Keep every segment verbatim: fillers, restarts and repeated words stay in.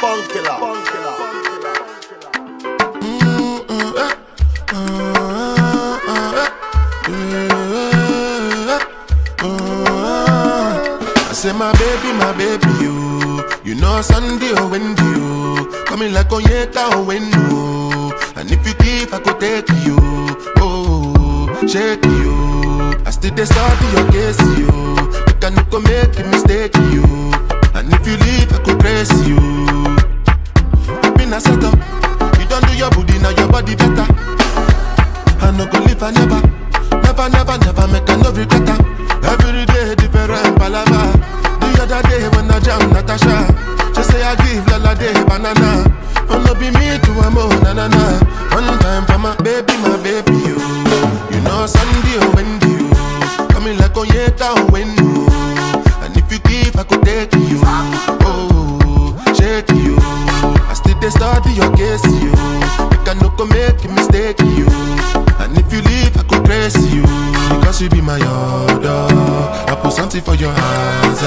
Bunkilla, Bunkilla, I say my baby, my baby, you, you know Sunday or Wendy, you coming like Onyeka or Wendy, and if you give, I could take you, oh, shake you, I still decide to your case, you, you can't go make a mistake, you, and if you leave, I could press you. Set up. You don't do your booty, now your body better. I no go live, I never, never, never, never make a no regret. Every day different palava. The other day when I jam Natasha, she say I give lala day banana. Oh no be me to a mo na na na. One time for my baby, my baby you. You know Sunday or Wendy you. Coming like Onyeka or Wendy. And if you give, I could take you. Oh, shake you. They start your case, you. You cannot go make a mistake, you. And if you leave, I could press you. Because you be my order, I put something for your hands.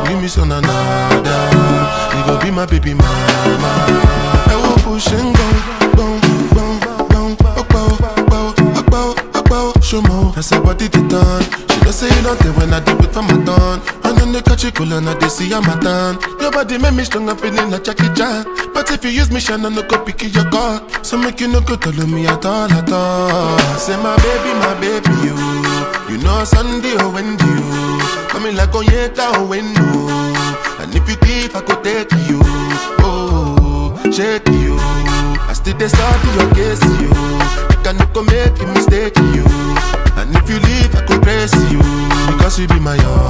You give me some another. You go be my baby mama. I will push and go, go, go, go, go, go, go, go, show more. I said, what did it done? She don't say you don't know, when I do it for my done. And then they catch you cool and I see you, my done. Your body make me strong, I'm feeling like Jackie Jack. But if you use me, shine, I no go pick your God. So make you no go tell me at all, at all. I say my baby, my baby, you. You know Sunday or Wendy, you. Coming like Onyeka or Wendy. And if you give, I could take you. Oh, shake you. I still they start to your case, you. You cannot go make a mistake, you. And if you leave, I could press you. Because you be my own.